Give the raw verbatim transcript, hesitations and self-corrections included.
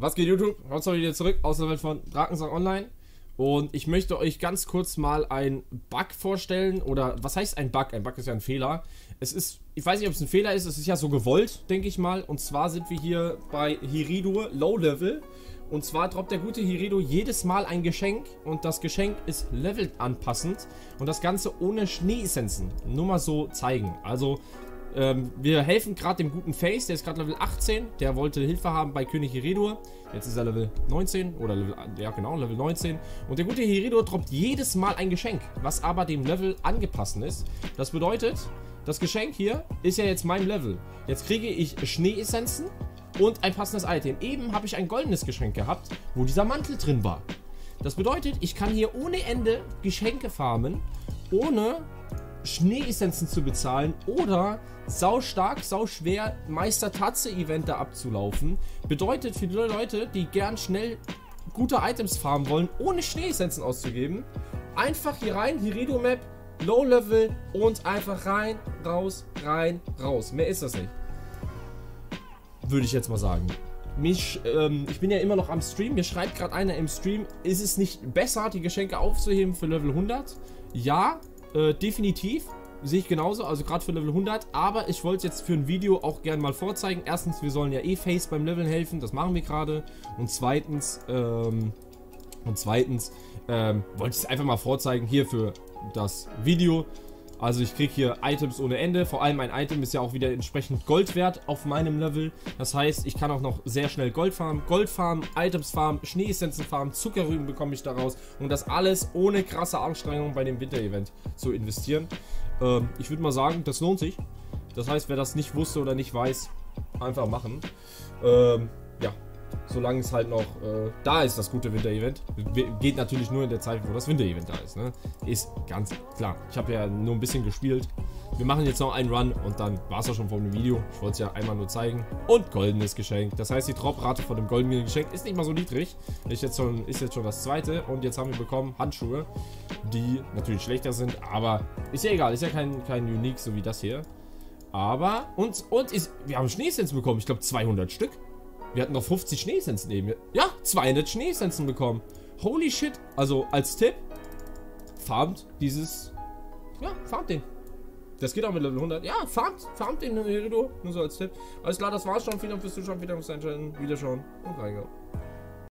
Was geht YouTube? Haut euch wieder zurück aus der Welt von Drakensang Online. Und ich möchte euch ganz kurz mal einen Bug vorstellen. Oder was heißt ein Bug? Ein Bug ist ja ein Fehler. Es ist, ich weiß nicht, ob es ein Fehler ist. Es ist ja so gewollt, denke ich mal. Und zwar sind wir hier bei Hirido Low Level. Und zwar droppt der gute Hirido jedes Mal ein Geschenk. Und das Geschenk ist level anpassend. Und das Ganze ohne Schneeessenzen. Nur mal so zeigen. Also Ähm, wir helfen gerade dem guten Face, der ist gerade Level achtzehn, der wollte Hilfe haben bei König Heredur. Jetzt ist er Level neunzehn oder Level, ja genau, Level neunzehn. Und der gute Hirido droppt jedes Mal ein Geschenk, was aber dem Level angepasst ist. Das bedeutet, das Geschenk hier ist ja jetzt mein Level. Jetzt kriege ich Schneeessenzen und ein passendes Item. Eben habe ich ein goldenes Geschenk gehabt, wo dieser Mantel drin war. Das bedeutet, ich kann hier ohne Ende Geschenke farmen, ohne Schneeessenzen zu bezahlen oder sau stark, sau schwer Meister Tatze Event da abzulaufen. Bedeutet für die Leute, die gern schnell gute Items farmen wollen, ohne Schneeessenzen auszugeben, einfach hier rein, Hirido Map, Low Level und einfach rein, raus, rein, raus. Mehr ist das nicht. Würde ich jetzt mal sagen. Mich, ähm, ich bin ja immer noch am Stream. Mir schreibt gerade einer im Stream, ist es nicht besser, die Geschenke aufzuheben für Level hundert? Ja. Äh, definitiv, sehe ich genauso, also gerade für Level hundert, aber ich wollte es jetzt für ein Video auch gerne mal vorzeigen. Erstens, wir sollen ja eh Face beim Leveln helfen, das machen wir gerade, und zweitens, ähm, und zweitens, ähm, wollte ich es einfach mal vorzeigen hier für das Video. Also ich kriege hier Items ohne Ende, vor allem ein Item ist ja auch wieder entsprechend Gold wert auf meinem Level. Das heißt, ich kann auch noch sehr schnell Gold farmen, Gold farmen, Items farmen, Schneeessenzen farmen, Zuckerrüben bekomme ich daraus. Und das alles ohne krasse Anstrengung bei dem Winter-Event zu investieren. Ähm, ich würde mal sagen, das lohnt sich. Das heißt, wer das nicht wusste oder nicht weiß, einfach machen. Ähm, ja. Solange es halt noch äh, da ist, das gute Winter-Event. Geht natürlich nur in der Zeit, wo das Winter-Event da ist, ne? Ist ganz klar. Ich habe ja nur ein bisschen gespielt. Wir machen jetzt noch einen Run und dann war es auch schon vom Video. Ich wollte es ja einmal nur zeigen. Und goldenes Geschenk. Das heißt, die Droprate von dem goldenen Geschenk ist nicht mal so niedrig. Ist jetzt schon, ist jetzt schon das zweite. Und jetzt haben wir bekommen Handschuhe, die natürlich schlechter sind. Aber ist ja egal. Ist ja kein, kein Unique, so wie das hier. Aber, und, und ist, wir haben Schneesens bekommen. Ich glaube, zweihundert Stück. Wir hatten noch fünfzig Schneeessenzen eben. Ja, zweihundert Schneeessenzen bekommen. Holy shit. Also als Tipp, farmt dieses... Ja, farmt den. Das geht auch mit Level hundert. Ja, farmt. Farmt den, Hirido. Nur so als Tipp. Alles klar, das war's schon. Vielen Dank fürs Zuschauen. Vielen Dank fürs Einschalten. Wiederschauen und reingehauen.